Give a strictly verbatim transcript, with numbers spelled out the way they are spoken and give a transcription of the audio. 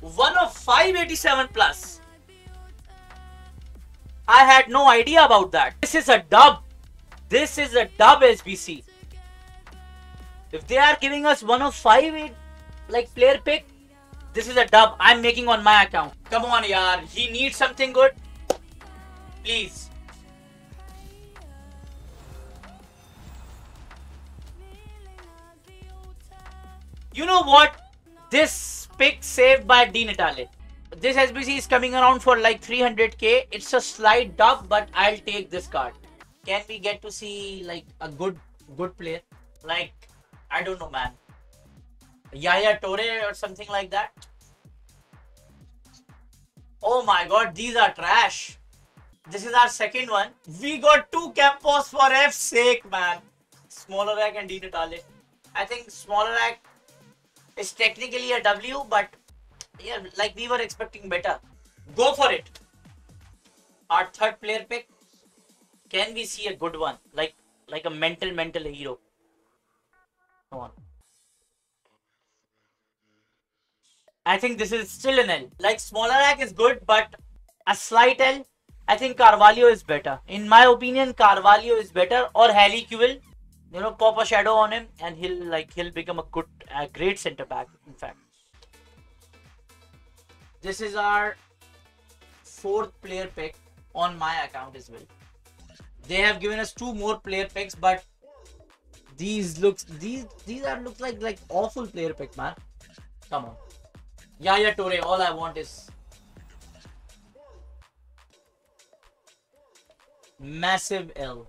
one of five eighty-seven plus. I had no idea about that. This is a dub. This is a dub S B C. If they are giving us one of five, like player pick, this is a dub I'm making on my account. Come on, yaar. He needs something good. Please. You know what? This pick saved by D Natale. This S B C is coming around for like three hundred K. It's a slight dub, but I'll take this card. Can we get to see like a good, good player? Like, I don't know, man. Yaya Toure or something like that. Oh my god, these are trash. This is our second one. We got two Campos for F's sake, man. Smaller Rack and D Natale. I think Smaller Rack is technically a W, but yeah, like we were expecting better. Go for it. Our third player pick. Can we see a good one? Like, like a mental, mental hero. Come on. I think this is still an L. Like, Smaller Rack is good, but a slight L. I think Carvalho is better. In my opinion, Carvalho is better, or Halikuel. You know, pop a shadow on him and he'll like he'll become a good, a great center back. In fact, this is our fourth player pick on my account as well. They have given us two more player picks, but these looks these these are looks like like awful player pick, man. Come on. Yaya Toure, all I want is massive L.